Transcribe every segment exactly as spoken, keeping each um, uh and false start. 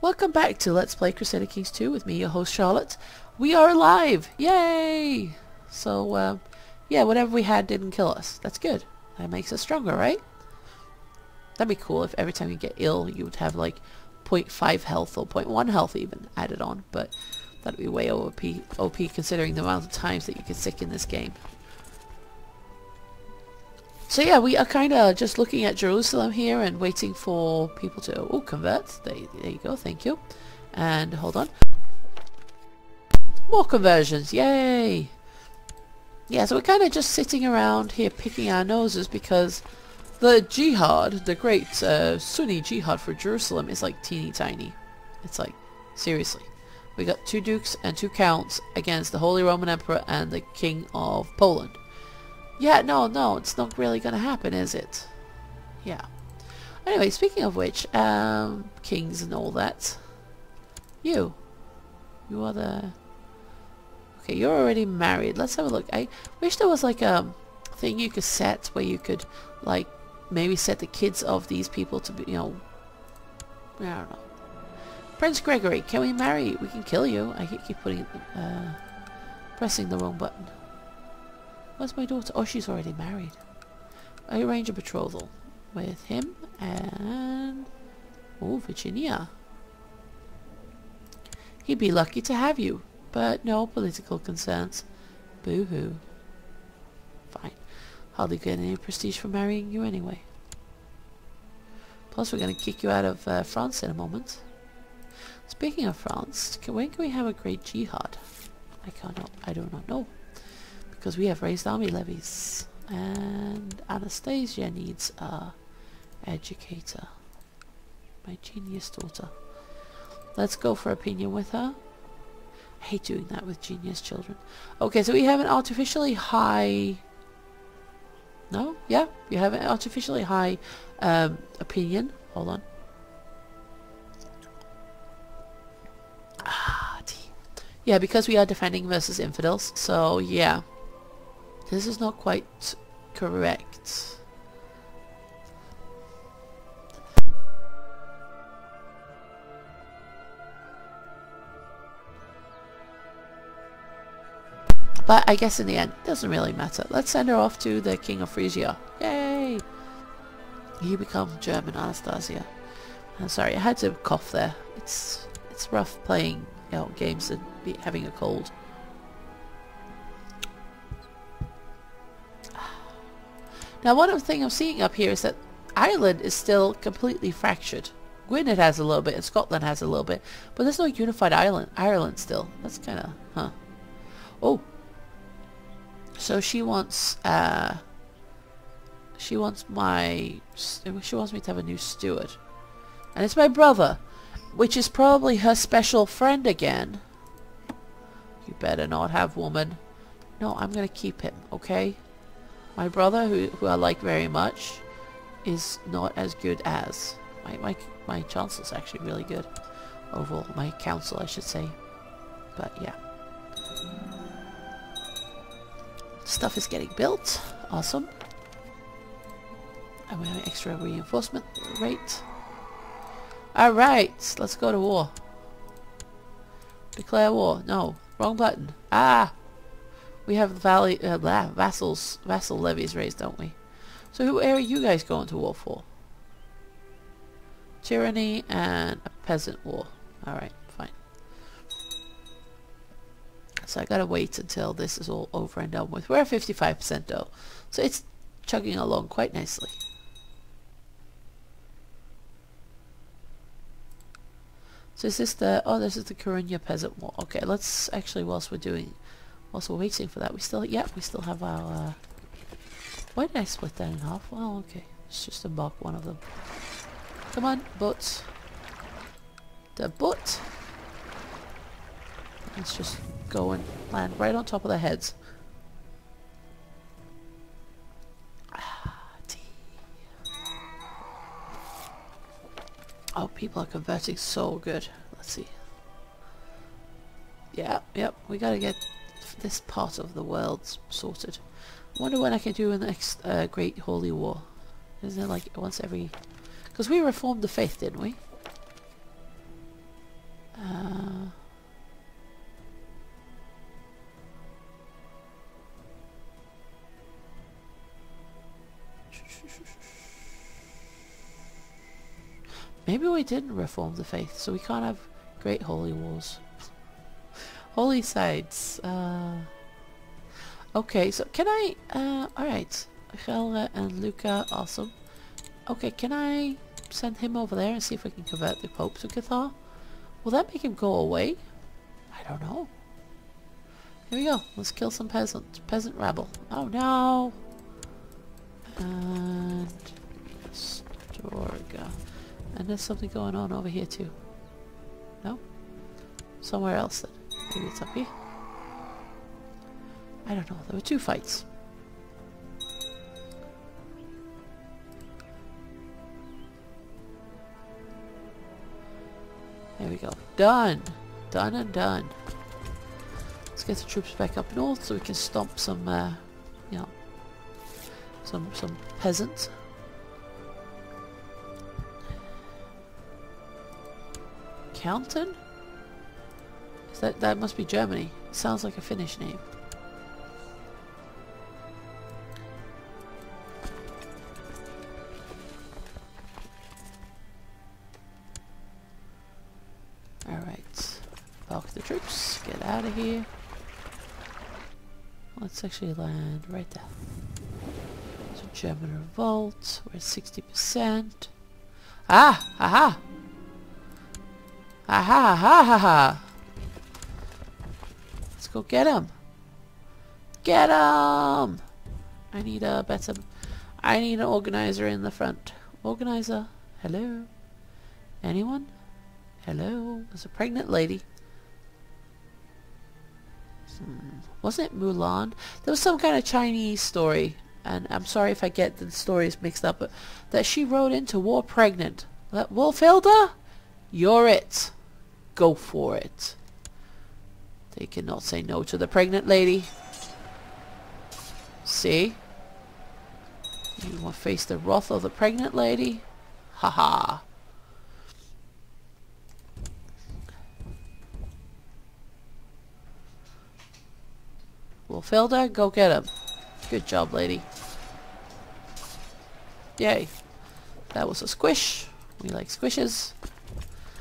Welcome back to Let's Play Crusader Kings two with me, your host Charlotte. We are alive! Yay! So, um, yeah, whatever we had didn't kill us. That's good. That makes us stronger, right? That'd be cool if every time you get ill you would have like zero point five health or zero point one health even added on, but that'd be way O P, O P considering the amount of times that you get sick in this game. So yeah, we are kind of just looking at Jerusalem here and waiting for people to oh convert. There, there you go, thank you. And hold on, more conversions, yay! Yeah, so we're kind of just sitting around here picking our noses because the jihad, the great uh, Sunni jihad for Jerusalem, is like teeny tiny. It's like seriously, we got two dukes and two counts against the Holy Roman Emperor and the King of Poland. Yeah, no, no, it's not really going to happen, is it? Yeah. Anyway, speaking of which, um, kings and all that. You. You are the... Okay, you're already married. Let's have a look. I wish there was like a thing you could set where you could, like, maybe set the kids of these people to be, you know... I don't know. Prince Gregory, can we marry? We can kill you. I keep putting... Uh, pressing the wrong button. Where's my daughter? Oh, she's already married. I arrange a betrothal with him and... Oh, Virginia. He'd be lucky to have you, but no political concerns. Boo-hoo. Fine. Hardly get any prestige for marrying you anyway. Plus, we're going to kick you out of uh, France in a moment. Speaking of France, can, when can we have a great jihad? I cannot... I do not know. Because we have raised army levies, and Anastasia needs a educator, my genius daughter. Let's go for opinion with her. I hate doing that with genius children. Okay, so we have an artificially high, no, yeah, we have an artificially high um, opinion. Hold on. Ah, tea. Yeah, because we are defending versus infidels, so yeah. This is not quite correct. But I guess in the end, it doesn't really matter. Let's send her off to the King of Frisia. Yay! You become German, Anastasia. I'm sorry, I had to cough there. It's it's rough playing you know, games and be, having a cold. Now one other thing I'm seeing up here is that Ireland is still completely fractured. Gwynedd has a little bit and Scotland has a little bit, but there's no unified Ireland, Ireland still. That's kind of, huh. Oh. So she wants, uh, she wants my, she wants me to have a new steward. And it's my brother, which is probably her special friend again. You better not have, woman. No, I'm going to keep him, okay? My brother, who, who I like very much, is not as good as. My, my, my chancellor's actually really good. Overall, my council, I should say. But yeah. Stuff is getting built. Awesome. And we have an extra reinforcement rate. Alright, let's go to war. Declare war. No, wrong button. Ah! We have valley, uh, vassals, vassal levies raised, don't we? So who are you guys going to war for? Tyranny and a peasant war. Alright, fine. So I gotta wait until this is all over and done with. We're at fifty-five percent though. So it's chugging along quite nicely. So is this the... Oh, this is the Coruña peasant war. Okay, let's actually, whilst we're doing... Whilst we're waiting for that, we still, yeah, we still have our, uh, why did I split that in half? Well, okay, let's just embark one of them. Come on, boat. The boat. Let's just go and land right on top of their heads. Ah, tea. Oh, people are converting so good. Let's see. Yeah, yep, we gotta get this part of the world sorted. I wonder when I can do the next uh, great holy war. Isn't it like once every... Because we reformed the faith, didn't we? Maybe we didn't reform the faith, so we can't have great holy wars. Holy sites. Uh, okay, so can I... Uh, alright. Helga and Luca, awesome. Okay, can I send him over there and see if I can convert the Pope to Cathar? Will that make him go away? I don't know. Here we go. Let's kill some peasant, peasant rabble. Oh no! And... Storga. And there's something going on over here too. No? Somewhere else then. Maybe it's up here. I don't know. There were two fights. There we go. Done! Done and done. Let's get the troops back up north so we can stomp some, uh, you know, some, some peasants. Counten? Is that, that must be Germany. It sounds like a Finnish name. Here. Let's actually land right there. So German revolt. We're at sixty percent. Ah! Aha! Aha! Ha ha ha! Let's go get him! Get him! I need a better... I need an organizer in the front. Organizer. Hello? Anyone? Hello? There's a pregnant lady. Hmm. Wasn't it Mulan? There was some kind of Chinese story, and I'm sorry if I get the stories mixed up, but that she rode into war pregnant. That Wolfhilda? You're it. Go for it. They cannot say no to the pregnant lady. See? You want to face the wrath of the pregnant lady? Haha. Felder, go get him. Good job, lady. Yay. That was a squish. We like squishes.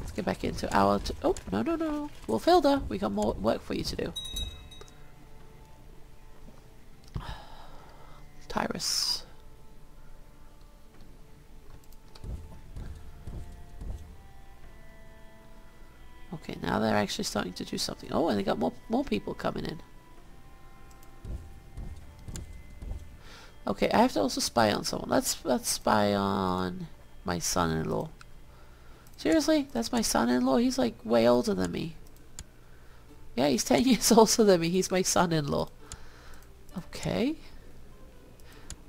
Let's get back into our... T oh, no, no, no. Wolfhilda, we got more work for you to do. Tyrus. Okay, now they're actually starting to do something. Oh, and they got more, more people coming in. Okay, I have to also spy on someone. Let's let's spy on my son-in-law. Seriously? That's my son-in-law? He's like way older than me. Yeah, he's ten years older than me. He's my son-in-law. Okay.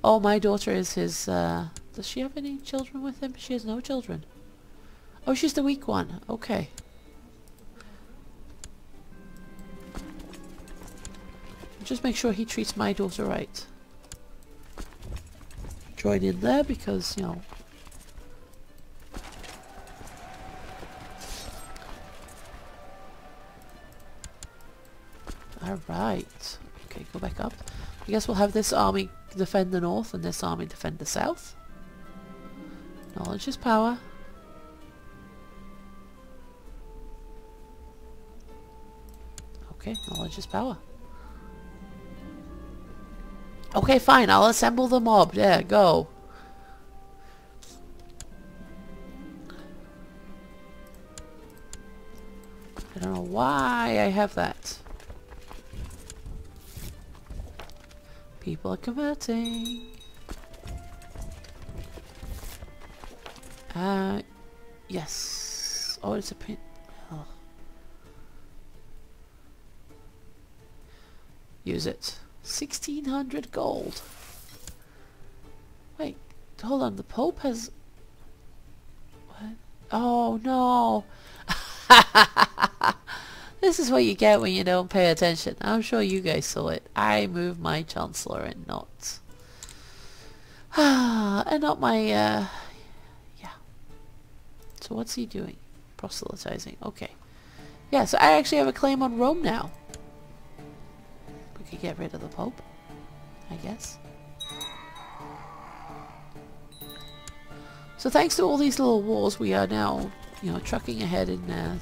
Oh, my daughter is his... Uh, does she have any children with him? She has no children. Oh, she's the weak one. Okay. Just make sure he treats my daughter right. Join in there because, you know, alright, okay, go back up. I guess we'll have this army defend the north and this army defend the south. Knowledge is power. Okay, knowledge is power. Okay, fine, I'll assemble the mob. Yeah, go. I don't know why I have that. People are converting. Uh, yes. Oh, it's a print. Oh. Use it. sixteen hundred gold. Wait, hold on, the Pope has... What? Oh no! This is what you get when you don't pay attention. I'm sure you guys saw it. I moved my Chancellor and not... and not my... Uh... Yeah. So what's he doing? Proselytizing. Okay. Yeah, so I actually have a claim on Rome now. Get rid of the Pope, I guess. So thanks to all these little wars, we are now, you know, trucking ahead in uh,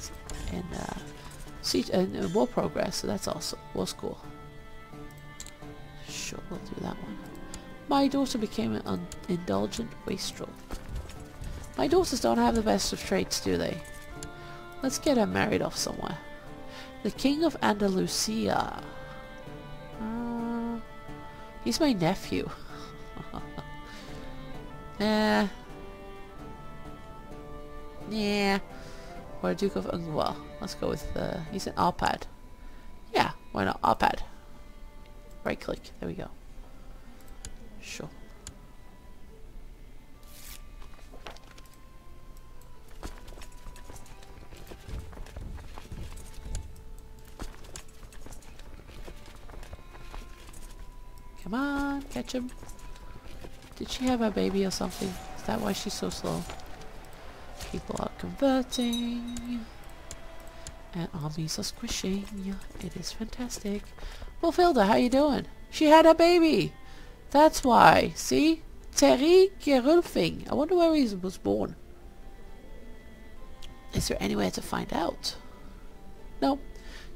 in uh, siege and uh, war progress. So that's also was cool. Sure, we'll do that one. My daughter became an un indulgent wastrel. My daughters don't have the best of traits, do they? Let's get her married off somewhere. The King of Andalusia. Uh, he's my nephew. Eh. uh, yeah. Or Duke of Anjou. Let's go with, uh, he's an R-pad. Yeah, why not? R-pad. Right click, there we go. Sure. Come on, catch him. Did she have her baby or something? Is that why she's so slow? People are converting. And armies are squishing. It is fantastic. Wolfhilda, how you doing? She had her baby! That's why. See? Terry Gerulfing. I wonder where he was born. Is there anywhere to find out? No.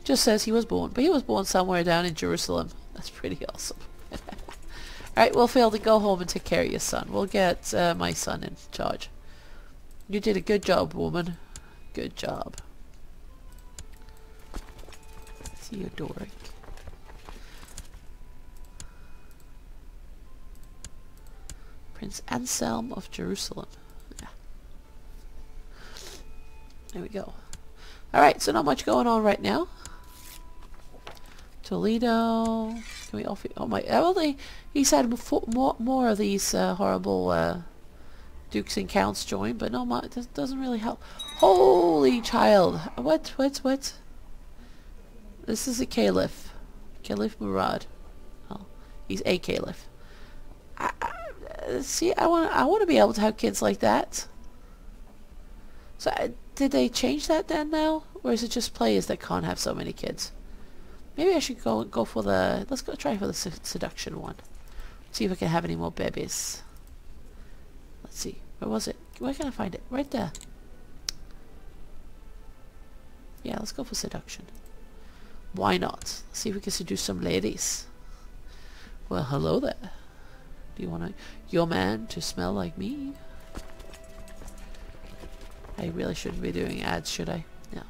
Just says he was born. But he was born somewhere down in Jerusalem. That's pretty awesome. Alright, Wolfhilda, go home and take care of your son. We'll get uh, my son in charge. You did a good job, woman. Good job. Theodoric. Prince Anselm of Jerusalem. Yeah. There we go. Alright, so not much going on right now. Toledo. Can we offer... Oh my... Well, they, he's had more, more of these uh, horrible uh, dukes and counts join, but no, this doesn't really help. Holy child! What? What? What? This is a caliph. Caliph Murad. Oh, he's a caliph. I, I, see, I want I want to be able to have kids like that. So, I, did they change that then now? Or is it just players that can't have so many kids? Maybe I should go go for the... Let's go try for the seduction one. See if I can have any more babies. Let's see. Where was it? Where can I find it? Right there. Yeah, let's go for seduction. Why not? Let's see if we can seduce some ladies. Well, hello there. Do you want your man to smell like me? I really shouldn't be doing ads, should I? No.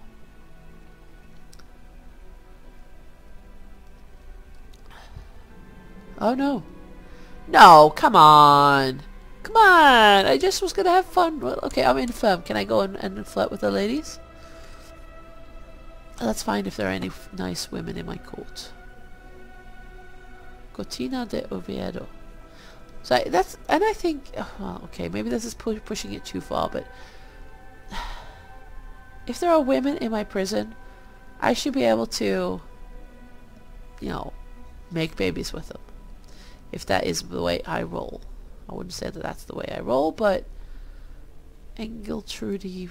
Oh no. No, come on. Come on. I just was going to have fun. Well, okay, I'm infirm. Can I go and, and flirt with the ladies? Let's find if there are any f nice women in my court. Cortina de Oviedo. So I, that's, and I think, well, okay, maybe this is pu pushing it too far, but if there are women in my prison, I should be able to, you know, make babies with them. If that is the way I roll. I wouldn't say that that's the way I roll, but Engeltrude,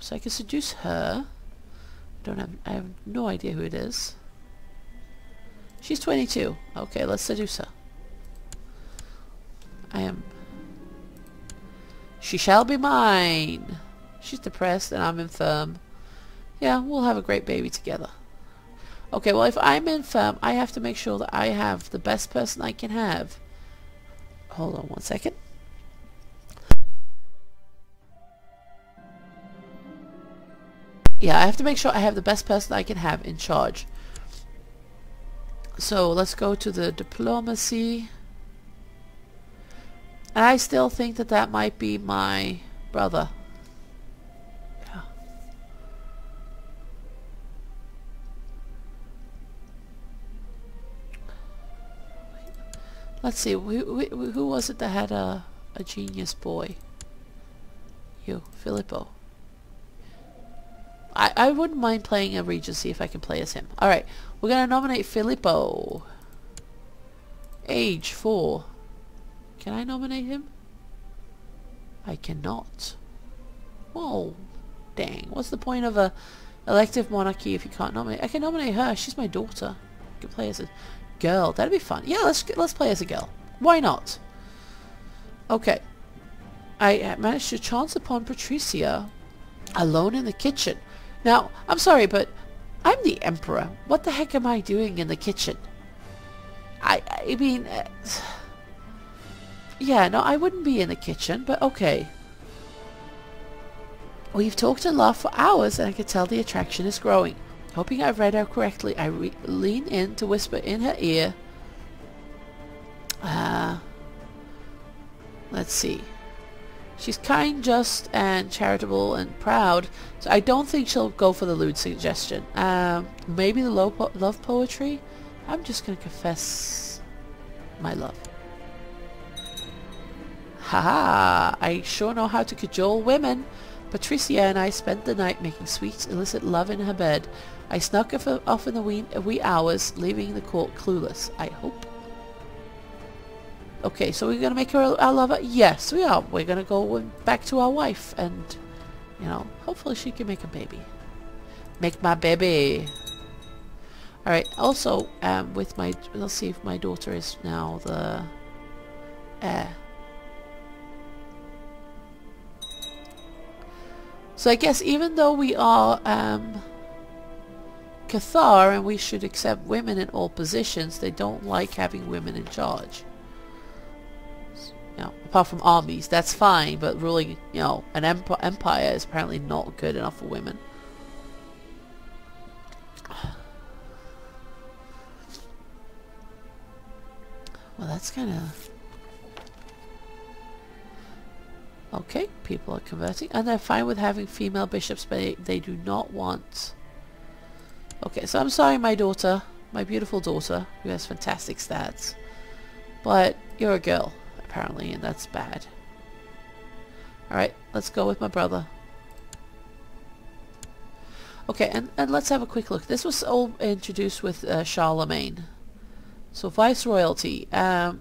so I can seduce her. I don't have, I have no idea who it is. She's twenty-two. Okay, let's seduce her. I am... She shall be mine! She's depressed and I'm infirm. Yeah, we'll have a great baby together. Okay, well, if I'm infirm, I have to make sure that I have the best person I can have. Hold on one second. Yeah, I have to make sure I have the best person I can have in charge. So let's go to the diplomacy. And I still think that that might be my brother. Yeah. Let's see, who, who, who was it that had a, a genius boy? You, Filippo. I, I wouldn't mind playing a regency if I can play as him. Alright, we're going to nominate Filippo. Age four. Can I nominate him? I cannot. Whoa. Dang. What's the point of a elective monarchy if you can't nominate? I can nominate her. She's my daughter. I can play as a girl. That'd be fun. Yeah, let's, let's play as a girl. Why not? Okay. I uh, managed to chance upon Patricia alone in the kitchen. Now, I'm sorry, but I'm the emperor. What the heck am I doing in the kitchen? I, I mean... Uh, yeah, no, I wouldn't be in the kitchen, but okay. We've talked and laughed for hours, and I can tell the attraction is growing. Hoping I've read her correctly, I re lean in to whisper in her ear. Uh, let's see. She's kind, just, and charitable, and proud, so I don't think she'll go for the lewd suggestion. Um, maybe the low po love poetry? I'm just going to confess my love. Haha! I sure know how to cajole women! Patricia and I spent the night making sweet, illicit love in her bed. I snuck off in the wee, wee hours, leaving the court clueless, I hope. Okay, so we're going to make her our lover? Yes, we are. We're going to go back to our wife and, you know, hopefully she can make a baby. Make my baby. Alright, also, um, with my, let's see if my daughter is now the heir. So I guess even though we are um, Cathar and we should accept women in all positions, they don't like having women in charge. You know, apart from armies, that's fine, but ruling, you know, an emp empire is apparently not good enough for women. Well, that's kind of... Okay, people are converting, and they're fine with having female bishops, but they do not want... Okay, so I'm sorry, my daughter, my beautiful daughter, who has fantastic stats, but you're a girl, apparently, and that's bad. Alright, let's go with my brother. Okay, and, and let's have a quick look. This was all introduced with uh, Charlemagne. So, Viceroyalty. Um...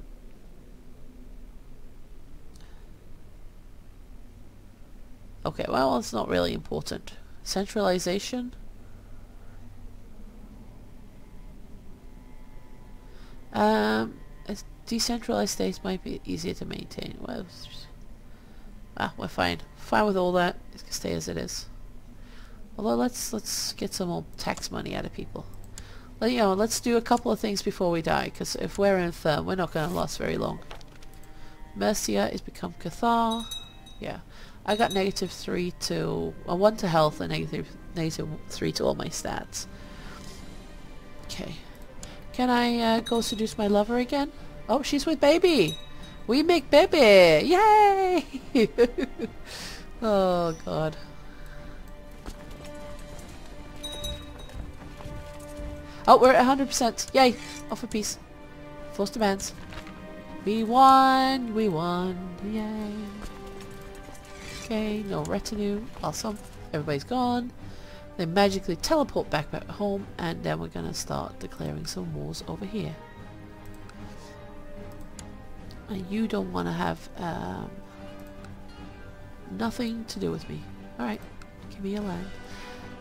Okay, well, it's not really important. Centralization. Um, decentralized states might be easier to maintain. Well, ah, we're fine. Fine with all that. It can stay as it is. Although let's let's get some more tax money out of people. Let, you know, let's do a couple of things before we die, because if we're infirm, we're not going to last very long. Mercia is become Cathar. Yeah. I got negative three to uh, one to health and negative negative three to all my stats. Okay, can I uh, go seduce my lover again? Oh, she's with baby. We make baby. Yay! Oh God. Oh, we're at one hundred percent. Yay! Offer peace. Force demands. We won. We won. Yay! Okay, no retinue. Awesome. Everybody's gone. They magically teleport back back home, and then we're gonna start declaring some wars over here. And you don't want to have um, nothing to do with me. All right, give me your land.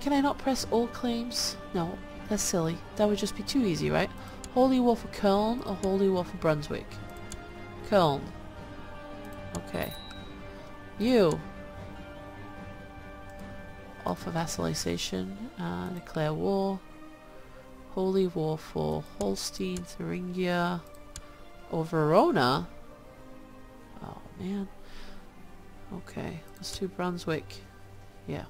Can I not press all claims? No, that's silly. That would just be too easy, right? Holy war for Cologne or holy war for Brunswick? Cologne. Okay. You. Offer vassalization, uh, declare war, holy war for Holstein, Thuringia, or Verona. Oh man. Okay, let's do Brunswick. Yeah.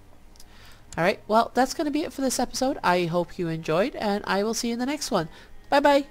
Alright, well that's going to be it for this episode. I hope you enjoyed, and I will see you in the next one. Bye bye!